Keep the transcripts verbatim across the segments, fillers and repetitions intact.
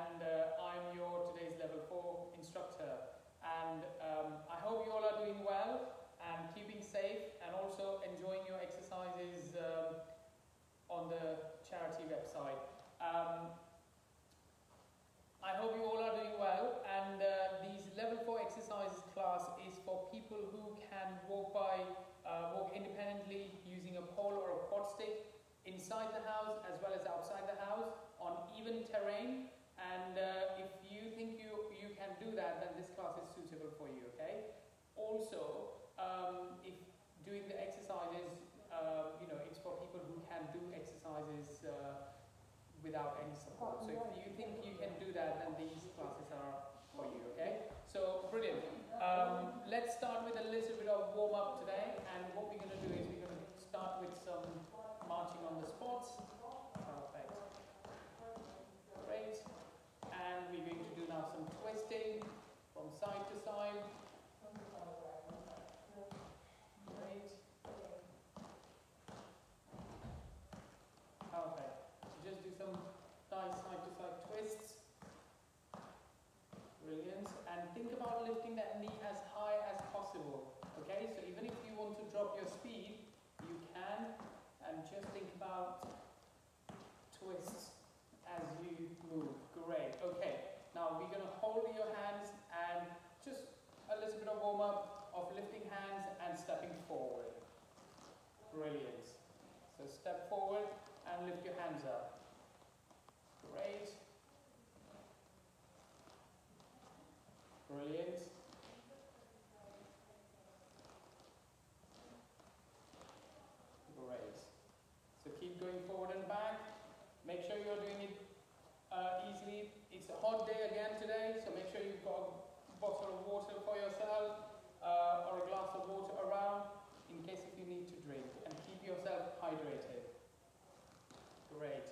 and uh, I'm your today's level four instructor. And um, I hope you all are doing well and keeping safe and also enjoying your exercises um, on the charity website. Um, I hope you all are doing well, and uh, these level four exercises class is for people who can walk by, uh, walk independently using a pole or a quad stick inside the house as well as outside the house on even terrain. And uh, if you think you, you can do that, then this class is suitable for you, okay? Also, um, if doing the exercises, uh, you know, it's for people who can do exercises uh, without any support. So if you think you can do that, then these classes are for you, okay? So, brilliant. Um, let's start with a little bit of warm-up today, and what we're going to do is we're going to start with some marching on the spots. Perfect. Great. And we're going to do now some twisting from side to side. Great. Perfect. Just do some nice side-to-side twists. Brilliant. And think about lifting that knee as high as possible. Okay, so even if you want to drop your speed, you can. And just think about twists as you move. Great. Okay, now we're going to hold your hands and just a little bit of warm-up of lifting hands and stepping forward. Brilliant. So step forward and lift your hands up. Great. Brilliant. Great. So keep going forward and back. Make sure you're doing it uh, easily. It's a hot day again today, so make sure you've got a bottle of water for yourself uh, or a glass of water around in case if you need to drink, and keep yourself hydrated. Great.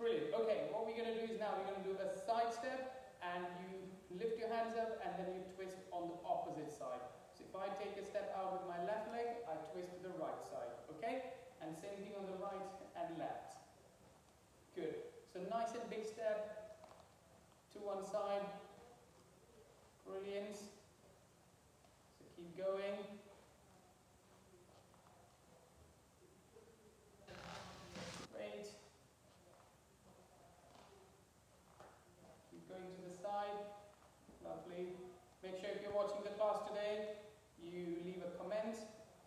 Brilliant. Okay, what we're going to do is now we're going to do a side step, and you lift your hands up and then you twist on the opposite side. So if I take a step out with my left leg, I twist to the right side. Okay? And same thing on the right and left. Good. So nice and big step to one side. Brilliant. So keep going. Great. Keep going to the side. Lovely. Make sure if you're watching the class today, you leave a comment.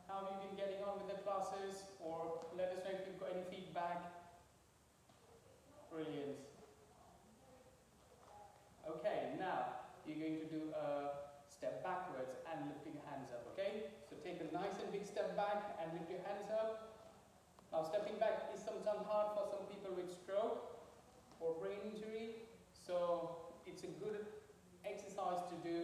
How have you been getting on with the classes? Or let us know if you've got any feedback. Brilliant. Okay, now you're going to do a step backwards and lifting your hands up, okay? So take a nice and big step back and lift your hands up. Now stepping back is sometimes hard for some people with stroke or brain injury, so it's a good exercise to do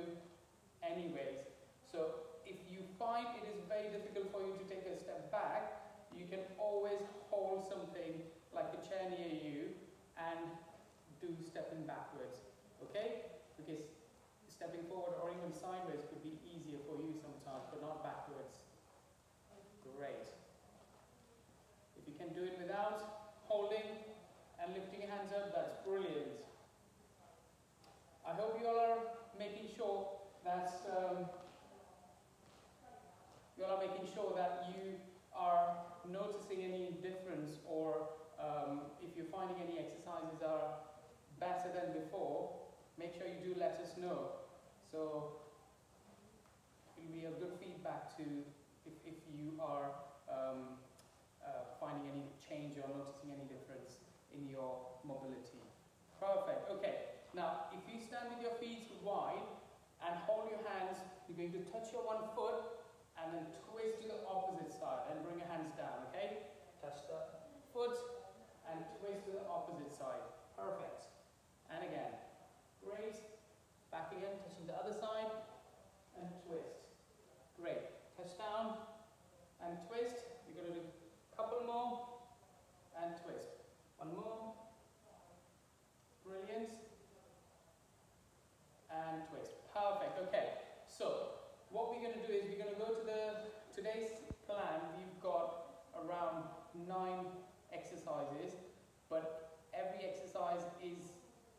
anyways. So if you find it is very difficult for you to take a step back, you can always hold something like a chair near you and do stepping backwards, okay? Because stepping forward or even sideways could be easier for you sometimes, but not backwards. Great. If you can do it without holding and lifting your hands up, that's brilliant. I hope you all are making sure that um, you all are making sure that you are noticing any difference, or um, if you're finding any exercises are better than before, make sure you do let us know. So it'll be a good feedback to if, if you are um, Uh, finding any change or noticing any difference in your mobility. Perfect. Okay, now if you stand with your feet wide and hold your hands, you're going to touch your one foot and then twist to the opposite side and bring your hands down, okay? Touch the foot and twist to the opposite side. Perfect. And again. Great. Back again, touching the other side and twist. Great. Touch down and twist. You're going to do couple more and twist. One more. Brilliant. And twist. Perfect. Okay. So what we're going to do is we're going to go to the today's plan. We've got around nine exercises. but every exercise is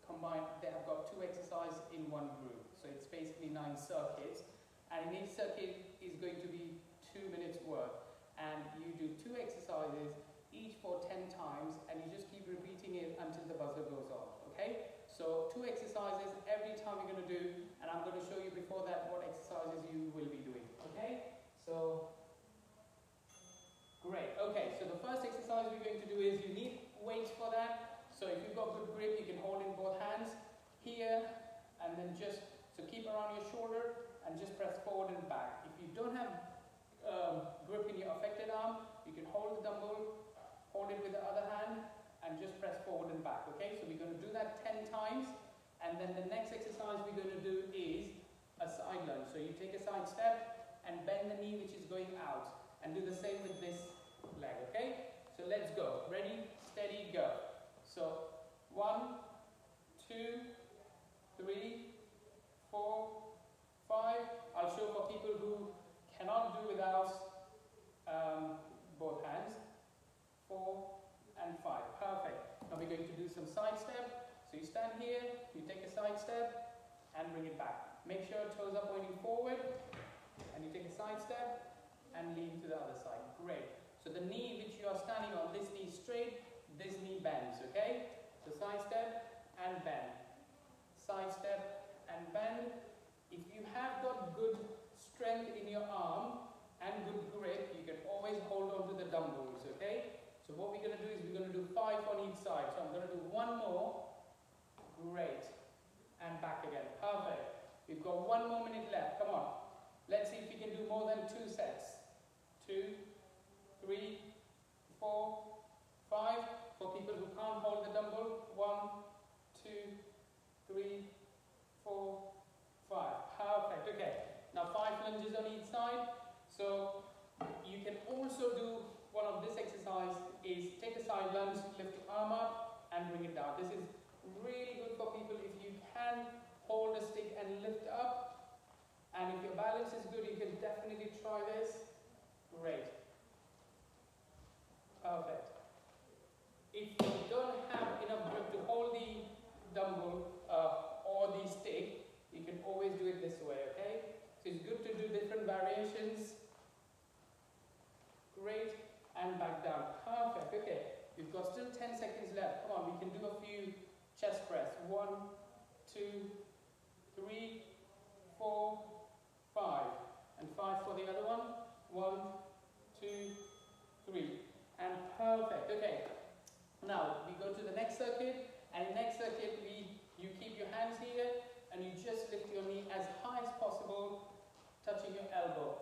combined. They have got two exercises in one group, so it's basically nine circuits, and in each circuit is going to be two minutes work, and you do two exercises, each for ten times, and you just keep repeating it until the buzzer goes off, okay? So two exercises every time you're going to do, and I'm going to show you before that what exercises you will be doing, okay? So, great, okay, so the first exercise we're going to do is, you need weights for that, so if you've got good grip, you can hold in both hands, here, and then just, so keep around your shoulder, and just press forward and back. If you don't have um, grip in your affected arm, you can hold the dumbbell, hold it with the other hand, and just press forward and back, okay? So we're going to do that ten times, and then the next exercise we're going to do is a side lunge. So you take a side step and bend the knee which is going out, and do the same with this leg, okay? So let's go. Ready, steady, go. So one, two, three, four, five. I'll show for people who cannot do without um, both hands. Four and five. Perfect. Now we're going to do some side step. So you stand here, you take a side step and bring it back. Make sure toes are pointing forward, and you take a side step and lean to the other side. Great. So the knee which you are standing on, this knee straight, this knee bends, okay? So side step and bend. Side step and bend. If you have got good strength in your arm and good grip, you can always hold on to the dumbbells, okay? So what we're going to do is we're going to do five on each side. So I'm going to do one more. Great. And back again. Perfect. We've got one more minute left. Come on. Let's see if we can do more than two sets. Two, three, four, five. For people who can't hold the dumbbell. One, two, three, four, five. Perfect. Okay. Now five lunges on each side. So you can also do one of this exercise is take a side lunge, lift your arm up and bring it down. This is really good for people if you can hold a stick and lift up, and if your balance is good, you can definitely try this. Great. Perfect. If you don't have enough grip to hold the dumbbell uh, or the stick, you can always do it this way, okay? So it's good to do different variations. Great. And back down. Perfect. Okay. We've got still ten seconds left. Come on, we can do a few chest press. One, two, three, four, five. And five for the other one. One, two, three. And perfect. Okay. Now we go to the next circuit. And next circuit, we you keep your hands here and you just lift your knee as high as possible, touching your elbow.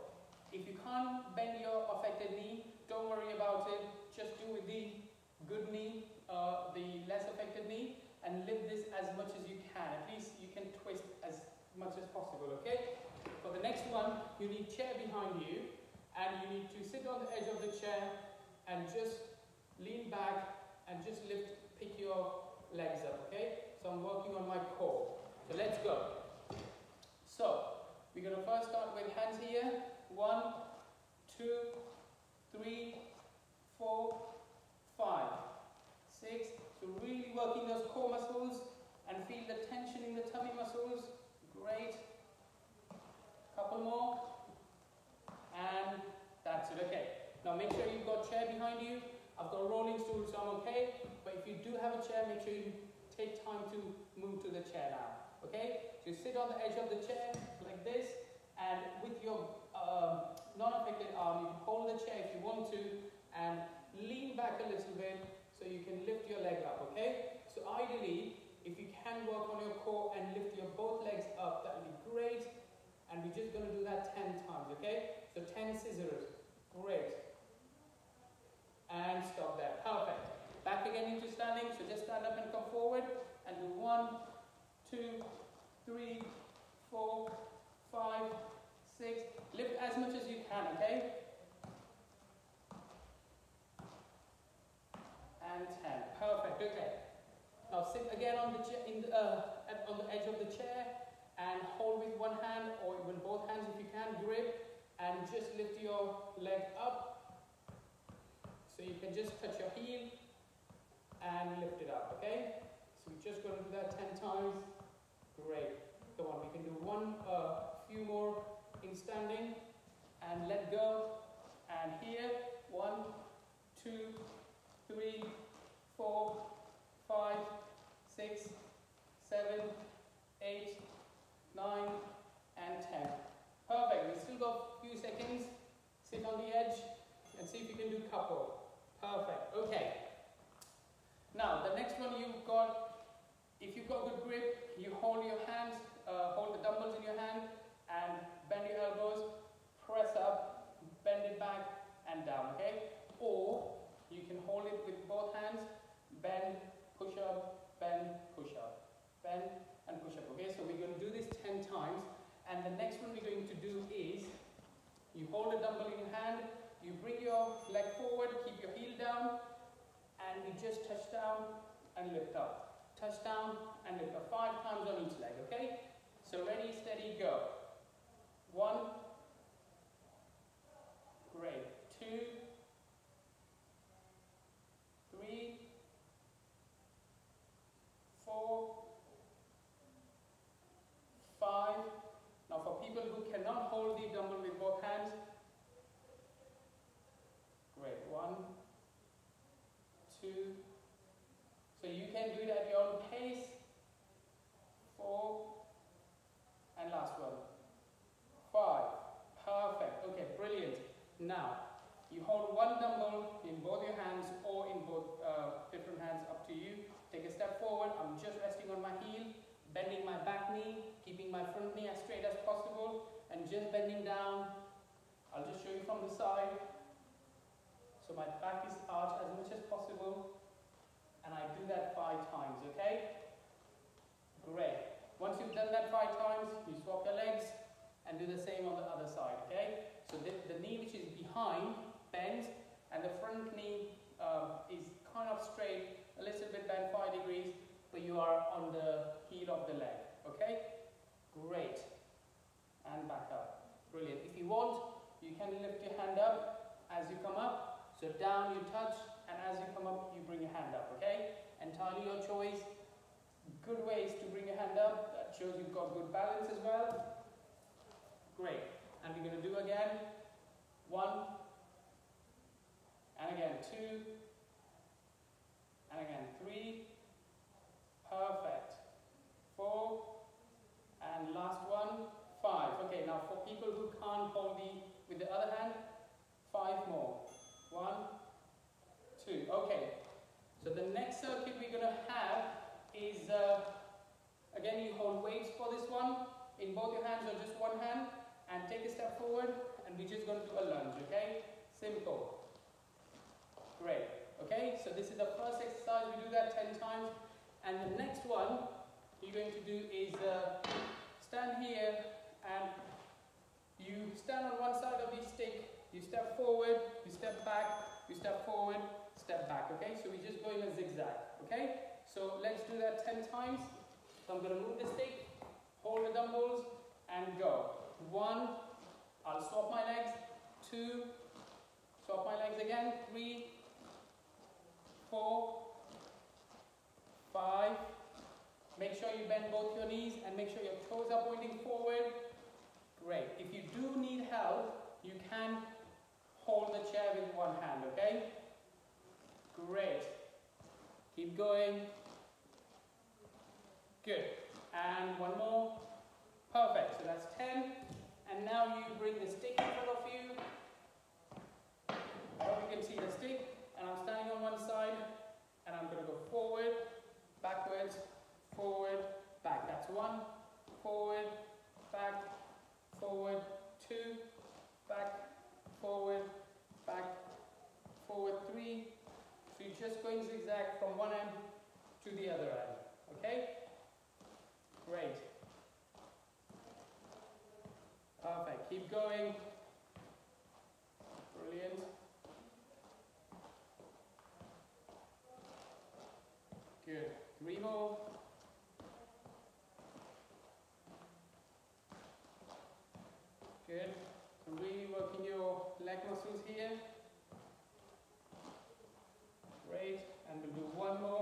If you can't bend your affected knee, don't worry about it. Just do with the good knee, uh, the less affected knee, and lift this as much as you can. At least you can twist as much as possible, okay? For the next one, you need chair behind you, and you need to sit on the edge of the chair and just lean back and just lift, pick your legs up, okay? So I'm working on my core. So let's go. So, we're going to first start with hands here. One, two, three, four, five, six. So really working those core muscles and feel the tension in the tummy muscles. Great. Couple more. And that's it. Okay. Now make sure you've got a chair behind you. I've got a rolling stool, so I'm okay. But if you do have a chair, make sure you take time to move to the chair now. Okay? So you sit on the edge of the chair like this. And with your um, non-affected arm, you hold the chair if you want to and lean back a little bit so you can lift your leg up, okay? So ideally, if you can work on your core and lift your both legs up, that would be great. And we're just going to do that ten times, okay? So ten scissors. Great. And stop there. Perfect. Back again into standing. So just stand up and come forward. And do one, two, three, four, five, six, lift as much as you can, okay? And ten, perfect, okay. Now sit again on the, chair, in the, uh, on the edge of the chair and hold with one hand or even both hands if you can, grip and just lift your leg up. So you can just touch your heel and lift it up, okay? So we're just going to do that ten times. Great. Go on, we can do one, a uh, few more in standing, and let go, and here, one, two, three, four, five, six, seven, eight, nine, and ten. Perfect, we still got a few seconds. Sit on the edge and see if you can do couple. Perfect, okay. Now, the next one you've got, if you've got good grip, you hold your hands, uh, hold the dumbbells in your hand and bend your elbows, press up, bend it back and down, okay? Or you can hold it with both hands, bend, push up, bend, push up, bend and push up, okay? So we're going to do this ten times, and the next one we're going to do is you hold a dumbbell in your hand, you bring your leg forward, keep your heel down, and you just touch down and lift up. Touch down and lift up, five times on each leg, okay? So ready, steady, go. One, great, two, three, four, five. Now for people who cannot hold the dumbbell with both hands, great, one, two, so you can do it at your own pace, four, and last one, five, perfect, okay, brilliant. Now, you hold one dumbbell in both your hands or in both uh, different hands, up to you. Take a step forward, I'm just resting on my heel, bending my back knee, keeping my front knee as straight as possible, and just bending down. I'll just show you from the side. So my back is arched as much as possible, and I do that five times, okay? Great. Once you've done that five times, you swap your legs and do the same on the other side, okay? So the, the knee which is behind bends, and the front knee uh, is kind of straight, a little bit bent five degrees, but you are on the heel of the leg, okay? Great, and back up, brilliant. If you want, you can lift your hand up as you come up, so down you touch, and as you come up, you bring your hand up, okay? Entirely your choice. Good ways to bring your hand up, that shows you've got good balance as well. Great, and we're gonna do again, one, and again, two, and again, three, perfect, four, and last one, five. Okay, now for people who can't hold the, with the other hand, five more, one, two, okay. So the next circuit we're gonna have is, uh, again you hold weights for this one, in both your hands or just one hand, and take a step forward, and we're just gonna do a lunge, okay, simple, great, okay. So this is the first exercise, we do that ten times. And the next one you're going to do is uh, stand here and you stand on one side of the stick, you step forward, you step back, you step forward, step back, okay? So we just go in a zigzag, okay? So let's do that ten times. So I'm going to move the stick, hold the dumbbells and go. One, I'll swap my legs, two, swap my legs again, three, four, five, make sure you bend both your knees and make sure your toes are pointing forward. Great. If you do need help, you can hold the chair with one hand, okay? Great. Keep going. Good. And one more. Perfect. So that's ten. And now you bring the stick in front of you. I hope you can see the stick. And I'm standing on one side and I'm going to go forward, backwards, forward, back. That's one, forward, back, forward, two, back, forward, back, forward, three. So you're just going zigzag from one end to the other end, okay? Great. Perfect, keep going. Brilliant. Good. Three more. Good. So really working your leg muscles here. Great. And we'll do one more.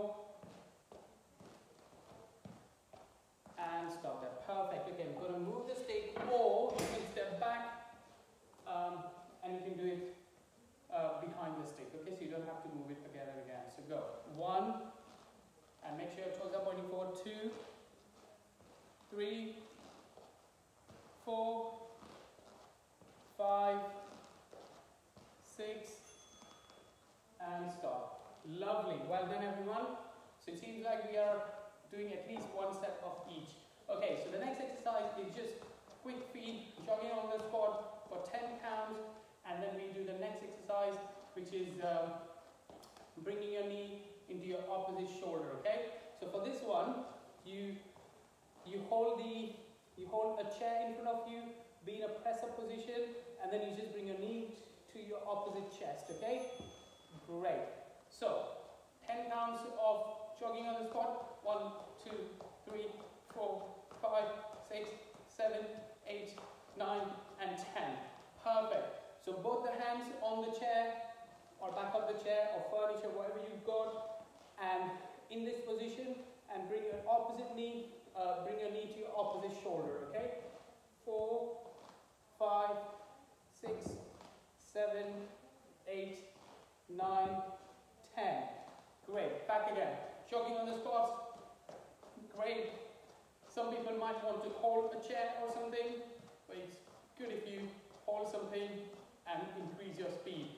five, six, and stop. Lovely. Well done, everyone. So it seems like we are doing at least one step of each. Okay, so the next exercise is just quick feet, jogging on the spot for ten counts, and then we do the next exercise, which is um, bringing your knee into your opposite shoulder. Okay, so for this one, you you hold the you hold a chair in front of you, be in a presser position, and then you just bring your knee to your opposite chest. Okay, great. So ten counts of jogging on the spot. One, two, three, four, five, six, seven, eight, nine, and ten. Perfect. So both the hands on the chair or back of the chair or furniture, whatever you've got, and in this position, and bring your opposite knee, uh, bring your knee to your opposite shoulder. Okay. Four, five, six, seven, eight, nine, ten. Great. Back again. Jogging on the spot. Great. Some people might want to hold a chair or something, but it's good if you hold something and increase your speed.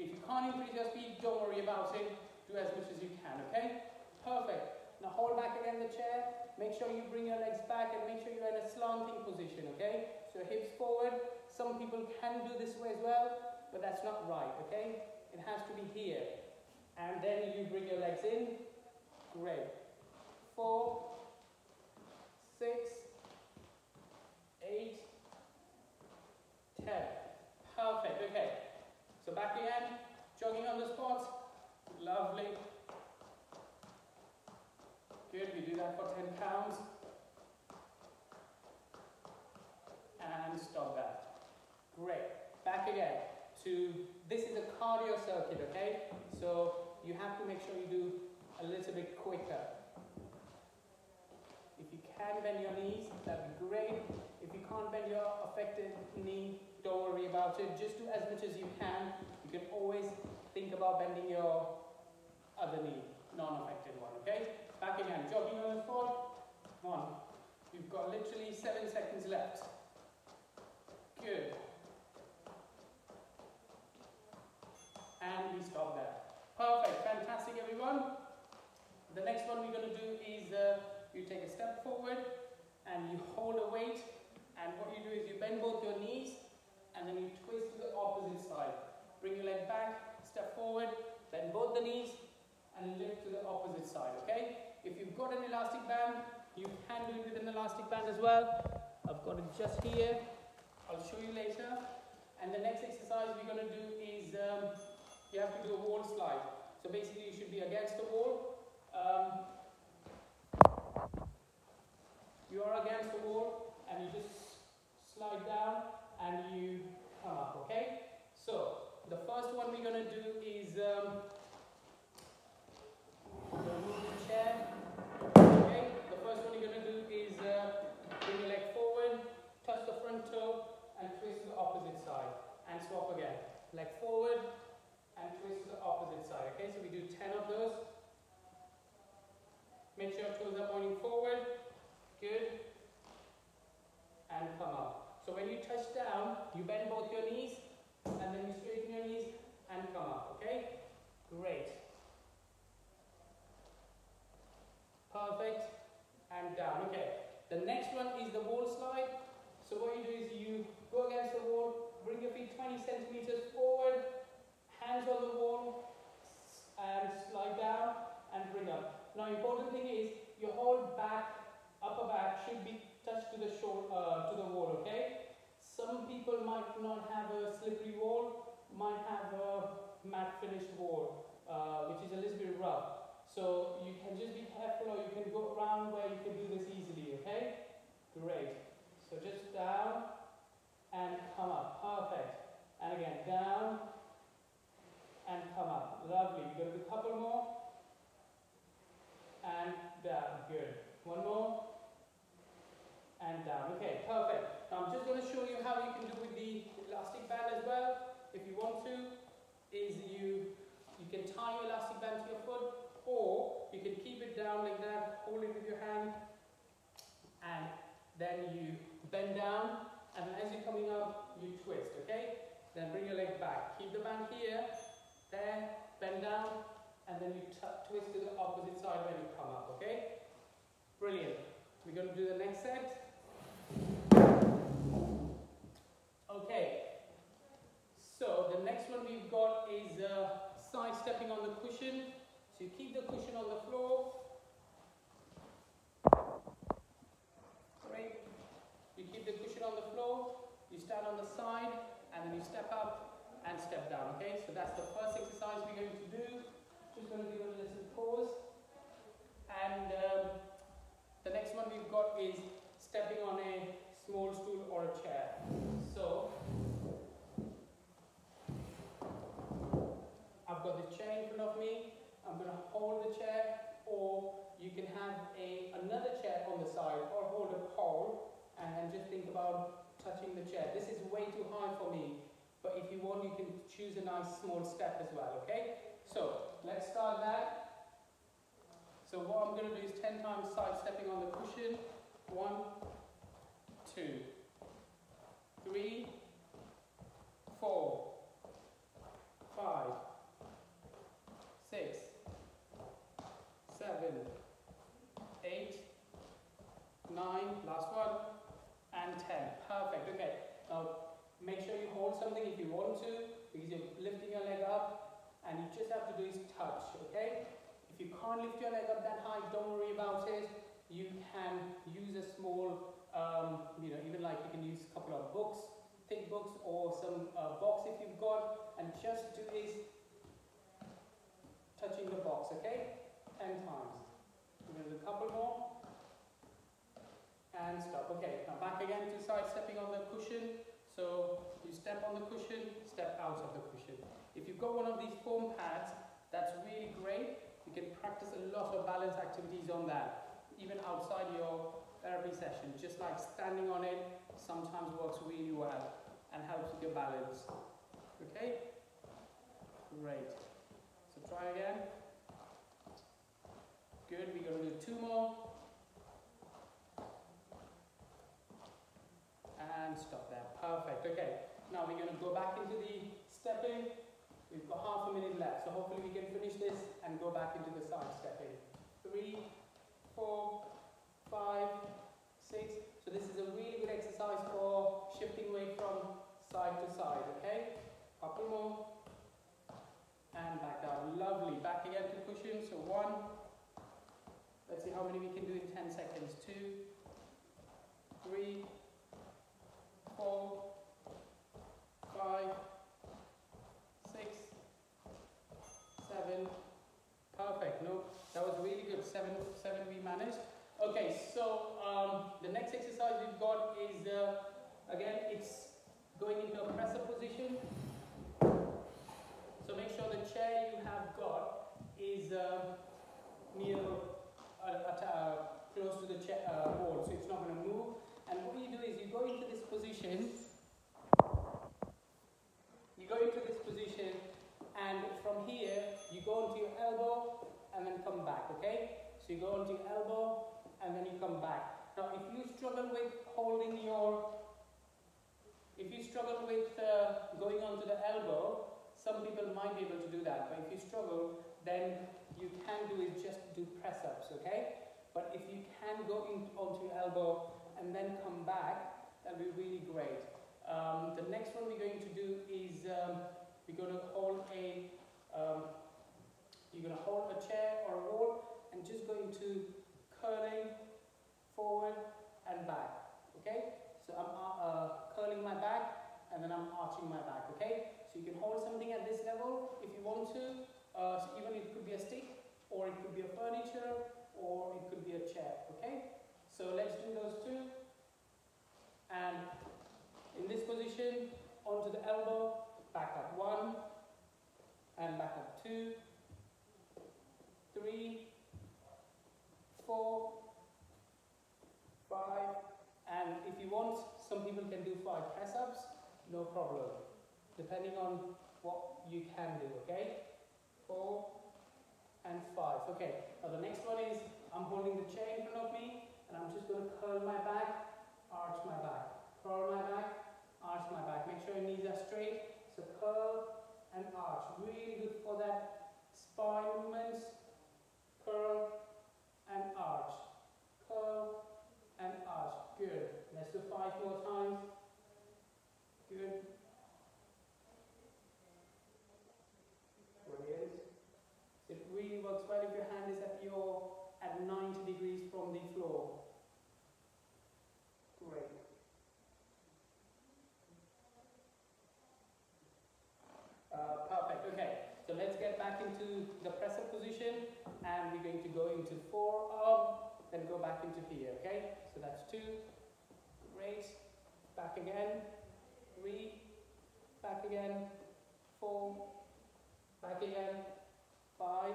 If you can't increase your speed, don't worry about it. Do as much as you can, okay? Perfect. Now hold back again the chair. Make sure you bring your legs back and make sure you're in a slanting position, okay? So hips forward. Some people can do this way as well, but that's not right, okay? It has to be here. And then you bring your legs in. Great. Four, six, eight, ten. Perfect. Okay. So back again, jogging on the spots. Lovely. Good. We do that for ten counts. And stop that. Great. Back again. To this is a cardio circuit, okay? So you have to make sure you do a little bit quicker. If you can bend your knees, that'd be great. If you can't bend your affected knee, don't worry about it. Just do as much as you can. You can always think about bending your other knee, non-affected one, okay? Back again, jogging on the floor. One. You've got literally seven seconds left. Good. And we stop there. Perfect. Fantastic, everyone. The next one we're going to do is uh, you take a step forward and you hold a weight, and what you do is you bend both your knees and then you twist to the opposite side. Bring your leg back, step forward, bend both the knees and lift to the opposite side, okay? If you've got an elastic band, you can do it with an elastic band as well. I've got it just here. I'll show you later. And the next exercise we're going to do is um, you have to do a wall slide. So basically you should be against the wall. Um, you are against the wall and you just slide down and you come up, okay? So the first one we're going to do is um, the wooden chair, okay? The first one you're going to do is uh, bring your leg forward, touch the front toe and twist to the opposite side and swap again. Leg forward, and twist to the opposite side, okay? So we do ten of those. Make sure your toes are pointing forward. Good. And come up. So when you touch down, you bend both your knees, and then you straighten your knees, and come up, okay? Great. Perfect. And down, okay? The next one is the wall slide. So what you do is you go against the wall, bring your feet twenty centimeters forward, hands on the wall and slide down and bring up. Now important thing is your whole back, upper back should be touched to the shore, uh, to the wall, okay? Some people might not have a slippery wall, might have a matte finish wall, uh, which is a little bit rough. So you can just be careful, or you can go around where you can do this easily, okay? Great. So just down and come up. Perfect. And again, down and come up. Lovely. We're going to do a couple more. And down. Good. One more. And down. Okay, perfect. Now I'm just going to show you how you can do with the elastic band as well. If you want to, is you you can tie your elastic band to your foot, or you can keep it down like that, hold it with your hand, and then you bend down, and as you're coming up, you twist, okay? back. Keep the band here, there, bend down, and then you twist to the opposite side when you come up, okay? Brilliant. We're going to do the next set. Okay, so the next one we've got is uh, side stepping on the cushion. So you keep the cushion on the floor. Great. You keep the cushion on the floor, you stand on the side, and then you step up and step down, okay? So that's the first exercise we're going to do. Just going to give it a little pause. And um, the next one we've got is stepping on a small stool or a chair. So I've got the chair in front of me. I'm going to hold the chair, or you can have a, another chair on the side, or hold a pole and then just think about touching the chair. This is way too high for me, but if you want, you can choose a nice small step as well, okay? So let's start that. So what I'm going to do is ten times side stepping on the cushion. One, two, three, four, five, six, seven, eight, nine, last one, and ten. Perfect, okay. Now make sure you hold something if you want to, because you're lifting your leg up, and you just have to do is touch, okay? If you can't lift your leg up that high, don't worry about it. You can use a small, um, you know, even like you can use a couple of books, thick books, or some uh, box if you've got, and just do this, touching the box, okay? ten times. We're going to do a couple more. And stop. Okay, now back again to side stepping on the cushion. So you step on the cushion, step out of the cushion. If you've got one of these foam pads, that's really great. You can practice a lot of balance activities on that, even outside your therapy session. Just like standing on it sometimes works really well and helps with your balance. Okay? Great. So try again. Good. We're going to do two more. And stop there. Perfect. Okay. Now we're going to go back into the stepping. We've got half a minute left, so hopefully we can finish this and go back into the side stepping. Three, four, five, six. So this is a really good exercise for shifting weight from side to side, okay? Couple more. And back down. Lovely. Back again to cushion. So one. Let's see how many we can do in ten seconds. Two, three, four, five, six, seven. Perfect. No, that was really good. Seven, seven we managed. Okay, so um, the next exercise we've got is, uh, again, it's going into a presser position. So make sure the chair you have got is uh, near, uh, at, uh, close to the chair, uh, wall, so it's not going to move. And what you do is you go into this position. You go into this position, and from here, you go onto your elbow and then come back, okay? So you go onto your elbow and then you come back. Now, if you struggle with holding your, if you struggle with uh, going onto the elbow, some people might be able to do that, but if you struggle, then you can do is just do press-ups, okay? But if you can go in, onto your elbow and then come back, that'll be really great. Um, the next one we're going to do is um, we're going to hold a um, you're going to hold a chair or a wall and just going to curling forward and back. Okay, so I'm uh, curling my back and then I'm arching my back. Okay, so you can hold something at this level if you want to. Uh, so even it could be a stick, or it could be a furniture, or it could be a chair. Okay, so let's do those two. And in this position, onto the elbow, back up one, and back up two, three, four, five, and if you want, some people can do five press-ups, no problem, depending on what you can do, okay? Four, and five, okay. Now the next one is, I'm holding the chair in front of me, and I'm just going to curl my back, arch my back, curl my back, arch my back. Make sure your knees are straight. So curl, and arch. Really good for that spine movements. Curl and arch. Curl and arch. Good. Let's do five more times. Good. Brilliant. It really works well if your hand is at your at ninety degrees from the floor. Great. Uh, perfect. Okay. So let's get back into the press up position, and we're going to go into forearm, then go back into here. Okay. So that's two. Great. Back again. Three. Back again. Four. Back again. Five.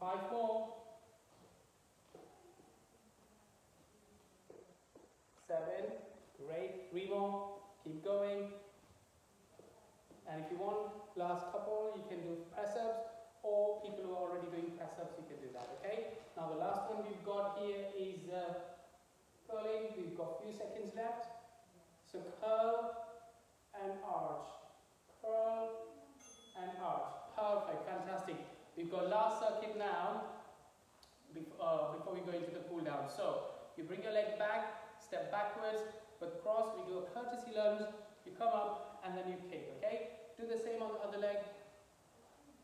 Five more. Seven. Great. Three more. Keep going. And if you want, last couple, you can do press-ups, or people who are already doing press-ups, you can do that, okay? Now the last one we've got here is uh, curling. We've got a few seconds left. So curl and arch. Curl and arch. Perfect, fantastic. We've got last circuit now, uh, before we go into the cool down. So you bring your leg back, step backwards, but cross, we do a courtesy lunge, you come up, and then you kick, okay? Do the same on the other leg,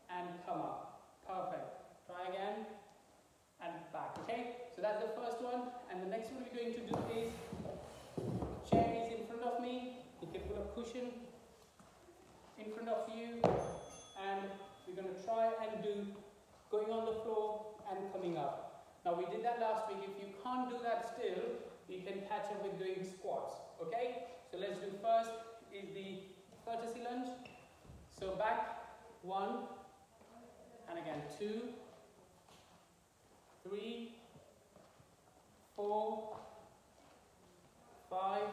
and come up. Perfect. Try again, and back, okay? So that's the first one, and the next one we're going to do is, chair is in front of me, you can put a cushion in front of you, and we're going to try and do, going on the floor, and coming up. Now we did that last week. If you can't do that still, you can catch up with doing squats, okay? So let's do first is the courtesy lunge. So back, one, and again, two, three, four, five.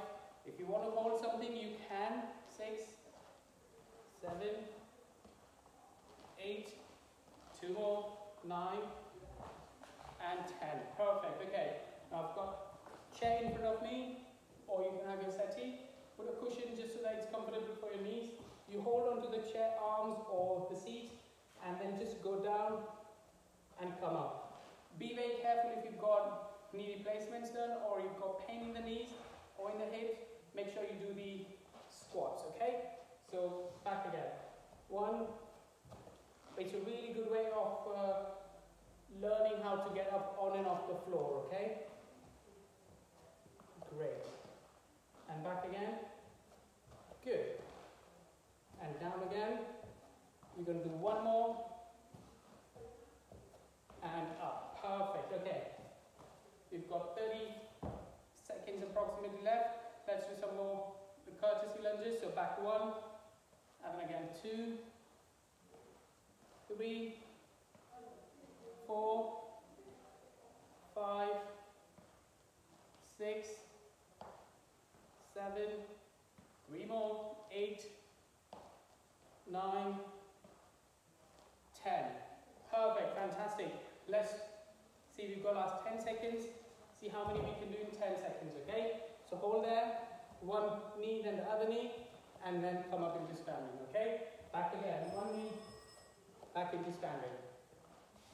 If you want to hold something, you can. Six, seven, eight, two more, nine, and ten. Perfect, okay. Now I've got chair in front of me, or you can have your settee. Put a cushion just so that it's comfortable for your knees. You hold onto the chair arms or the seat, and then just go down and come up. Be very careful if you've got knee replacements done, or you've got pain in the knees or in the hips. Make sure you do the squats, okay? So back again. One, it's a really good way of uh, learning how to get up on and off the floor, okay? Great. And back again. Good. And down again. We're going to do one more. And up. Perfect. Okay. We've got thirty seconds approximately left. Let's do some more the courtesy lunges. So back one. And then again two. Three. Four. Five. Six. Seven, three more, eight, nine, ten. Perfect, fantastic. Let's see, we've got last ten seconds. See how many we can do in ten seconds, okay? So hold there, one knee, then the other knee, and then come up into standing, okay? Back again, one knee, back into standing.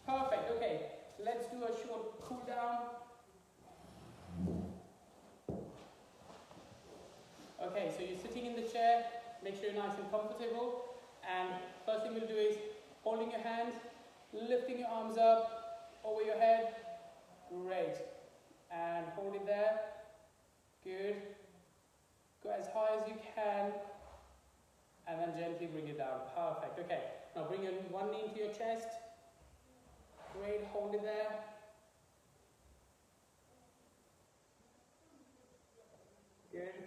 Perfect, okay. Let's do a short cool down. Okay, so you're sitting in the chair, make sure you're nice and comfortable, and first thing we'll do is holding your hands, lifting your arms up, over your head, great, and hold it there, good, go as high as you can, and then gently bring it down, perfect, okay, now bring your one knee into your chest, great, hold it there. Good.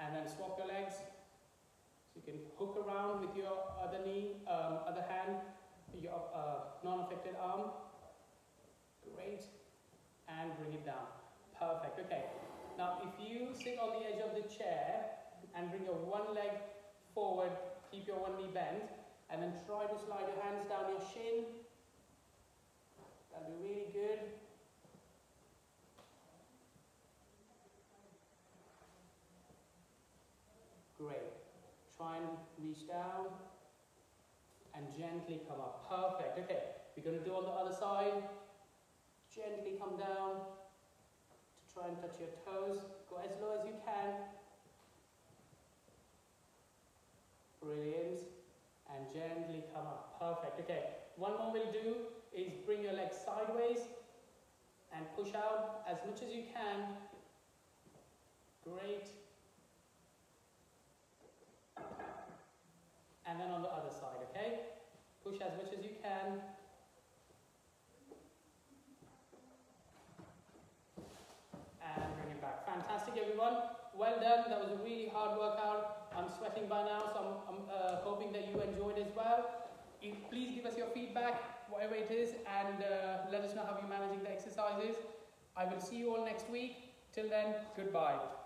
And then swap your legs. So you can hook around with your other knee, um, other hand, your uh, non-affected arm. Great. And bring it down. Perfect. Okay. Now, if you sit on the edge of the chair and bring your one leg forward, keep your one knee bent, and then try to slide your hands down your shin. That'll be really good. Great. Try and reach down and gently come up. Perfect. Okay, we're going to do on the other side. Gently come down to try and touch your toes. Go as low as you can. Brilliant. And gently come up. Perfect. Okay, one more we'll do is bring your legs sideways and push out as much as you can. Great. And then on the other side, okay? Push as much as you can. And bring it back. Fantastic, everyone. Well done. That was a really hard workout. I'm sweating by now, so I'm, I'm uh, hoping that you enjoyed as well. You, please give us your feedback, whatever it is, and uh, let us know how you're managing the exercises. I will see you all next week. Till then, goodbye.